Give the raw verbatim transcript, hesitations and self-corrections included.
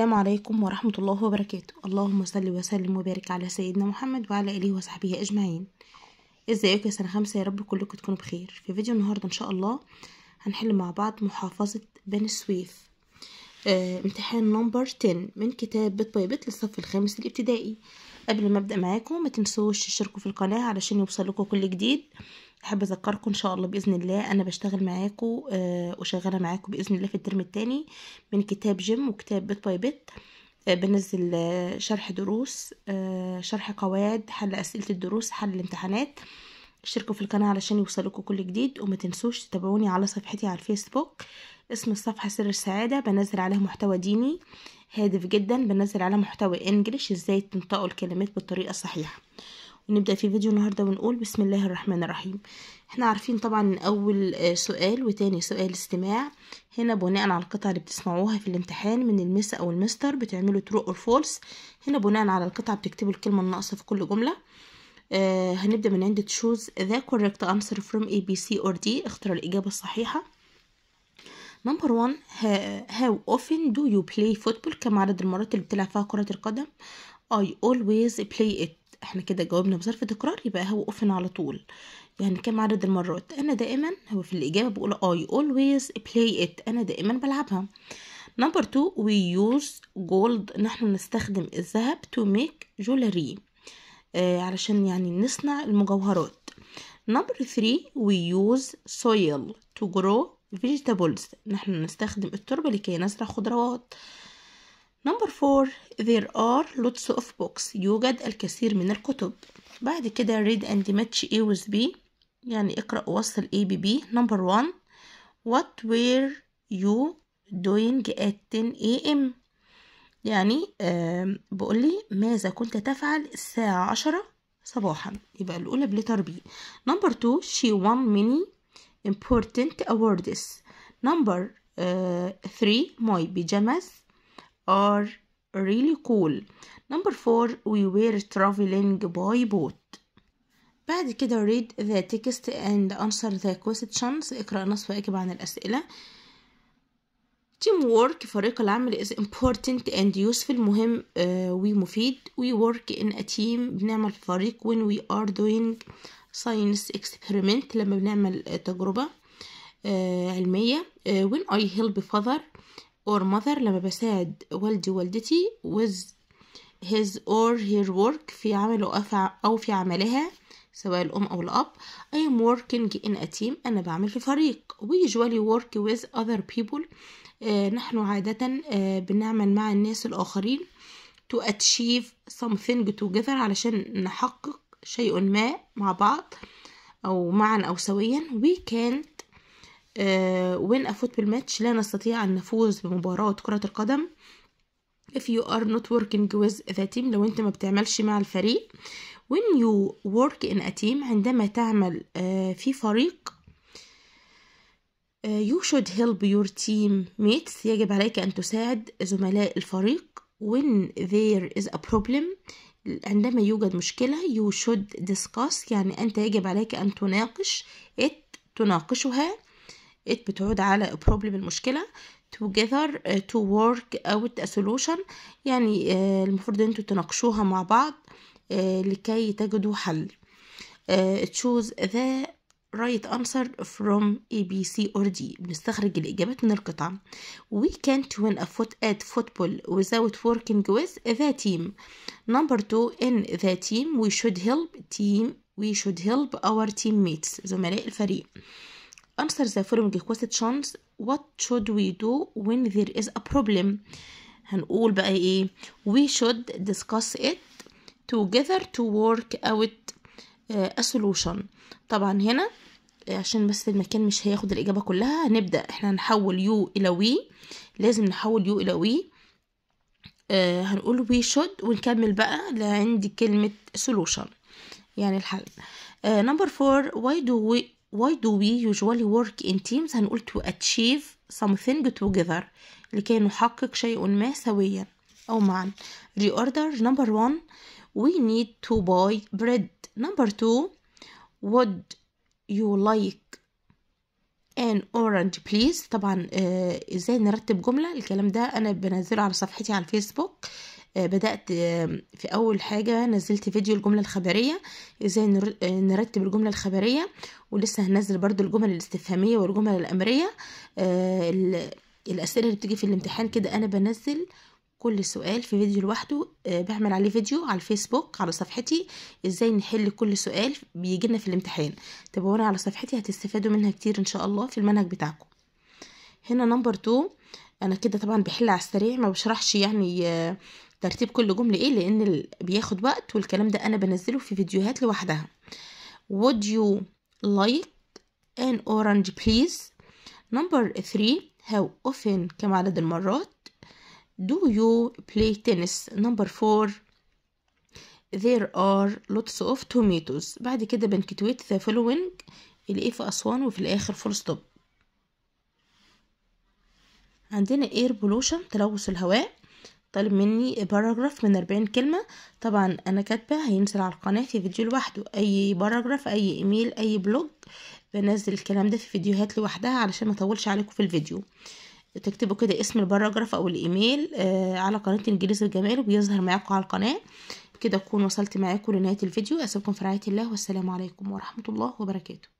السلام عليكم ورحمة الله وبركاته. اللهم صل وسلم وبارك على سيدنا محمد وعلى آله وصحبه أجمعين. ازيكم يا سنة خمسة؟ يا رب كلكم تكونوا بخير. في فيديو النهاردة إن شاء الله هنحل مع بعض محافظة بني سويف، آه، امتحان نمبر عشرة من كتاب بت باي بت للصف الخامس الابتدائي. قبل ما أبدأ معاكم ما تنسوش تشتركوا في القناة علشان يوصلكم كل جديد. حابة أذكركم إن شاء الله بإذن الله أنا بشتغل معاكم آه وشغالة معاكم بإذن الله في الترم الثاني من كتاب جيم وكتاب بت باي بت. آه بنزل آه شرح دروس، آه شرح قواعد، حل أسئلة الدروس، حل الامتحانات. اشتركوا في القناة علشان يوصلكم كل جديد، وما تنسوش تتابعوني على صفحتي على الفيسبوك. اسم الصفحة سر السعادة، بنزل عليها محتوى ديني هادف جدا، بنزل عليها محتوى انجليش، ازاي تنطقوا الكلمات بالطريقة الصحيحة. نبدأ في فيديو النهاردة ونقول بسم الله الرحمن الرحيم. احنا عارفين طبعا اول سؤال وتاني سؤال استماع. هنا بناء على القطعة اللي بتسمعوها في الامتحان من المس او المستر بتعملوا true or false. هنا بناء على القطعة بتكتبوا الكلمة الناقصة في كل جملة. آه هنبدأ من عند choose the correct answer from A, B, C or D. اختار الإجابة الصحيحة. نمبر واحد، how often do you play football؟ كم عدد المرات اللي بتلعب فيها كرة القدم؟ I always play it. احنا كده جاوبنا بظرف تكرار، يبقى هو اوفن على طول، يعني كم عدد المرات. انا دائما، هو في الاجابه بقول I always play it، انا دائما بلعبها. نمبر اتنين، we use gold، نحن نستخدم الذهب to make jewelry، آه علشان يعني نصنع المجوهرات. نمبر ثلاثة، we use soil to grow vegetables، نحن نستخدم التربه لكي نزرع خضروات. نمبر فور، there are lots of books، يوجد الكثير من الكتب. بعد كده read and match A with B، يعني اقرأ ووصل A ب B. نمبر وان، what were you doing at ten A M؟ يعني آه بقول لي ماذا كنت تفعل الساعة عشرة صباحا، يبقى الأولى بلتر B. نمبر تو، she won many important awards. نمبر ثري، my pajamas are really cool. Number four, we were traveling by boat. بعد كده read the text and answer the questions، اقرأ نص واجب عن الأسئلة. Teamwork، فريق العمل، is important and useful، مهم uh, ومفيد. We work in a team، بنعمل في فريق. When we are doing science experiment، لما بنعمل تجربة uh, علمية. uh, When I help father or mother، لما بساعد والدي والدتي. with his or her work، في عمله أو في عملها، سواء الأم أو الأب. I am working in a team، أنا بعمل في فريق. we usually work with other people، آه نحن عادة آه بنعمل مع الناس الآخرين. to achieve something together، علشان نحقق شيء ما مع بعض أو معا أو سويا. we can't وين أفوت بالماتش، لا نستطيع أن نفوز بمباراة كرة القدم. if you are not working with the team، لو أنت ما بتعملش مع الفريق. when you work in a team، عندما تعمل في فريق. you should help your teammates، يجب عليك أن تساعد زملاء الفريق. when there is a problem، عندما يوجد مشكلة. you should discuss، يعني أنت يجب عليك أن تناقش it، تناقشها. it بتعود على problem، المشكلة. together to work out a solution، يعني المفروض انتوا تناقشوها مع بعض لكي تجدوا حل. choose the right answer from A, B, C or D، بنستخرج الإجابات من القطع. we can't win a foot at football without working with the team. number two، in the team we should help team we should help our teammates، زملاء الفريق. answer the following questions، what should we do when there is a problem؟ هنقول بقى ايه، we should discuss it together to work out a solution. طبعا هنا عشان بس المكان مش هياخد الإجابة كلها، هنبدأ احنا نحول you إلى we، لازم نحول you إلى we. آه هنقول we should ونكمل بقى لعند كلمة solution، يعني الحل. آه number four، why do we Why do we usually work in teams؟ هنقول to achieve something together، لكي نحقق شيء ما سويا أو معا. Reorder. Number one، we need to buy bread. Number two، would you like and orange please. طبعا آه ازاي نرتب جملة الكلام ده انا بنزله على صفحتي على الفيسبوك. آه بدأت آه في اول حاجة نزلت فيديو الجملة الخبرية ازاي نر... آه نرتب الجملة الخبرية، ولسه هنزل برضو الجمل الاستفهامية والجمل الامرية. آه ال... الاسئلة اللي بتيجي في الامتحان كده انا بنزل كل سؤال في فيديو لوحده، بعمل عليه فيديو على الفيسبوك على صفحتي ازاي نحل كل سؤال بيجيلنا في الامتحان. تابعونا على صفحتي هتستفادوا منها كتير ان شاء الله في المنهج بتاعكم. هنا نمبر اتنين انا كده طبعا بحل على السريع، ما بشرحش يعني ترتيب كل جمله ايه لان بياخد وقت، والكلام ده انا بنزله في فيديوهات لوحدها. would you like an orange please. نمبر ثلاثة how often كم عدد المرات. Do you play tennis. number four there are lots of tomatoes. بعد كده بنكتويت the following الايه في أسوان وفي الآخر full stop. عندنا air pollution تلوث الهواء، طالب مني باراجراف من أربعين كلمة. طبعا أنا كاتبة هينزل على القناة في فيديو لوحده، أي باراجراف أي إيميل أي بلوج بنزل الكلام ده في فيديوهات لوحدها علشان ما أطولش عليكم في الفيديو. تكتبوا كده اسم الباراجراف او الايميل آه على قناه انجليزي الجمال وبيظهر معاكم على القناه. كده اكون وصلت معاكم لنهايه الفيديو، اسيبكم في رعايه الله والسلام عليكم ورحمه الله وبركاته.